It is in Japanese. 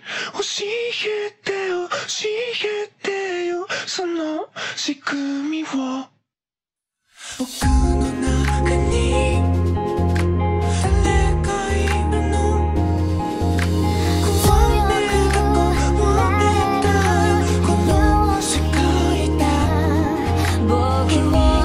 教えてよ教えてよその仕組みを。僕の中に誰かいるの。壊れた壊れたこの世界だ。僕に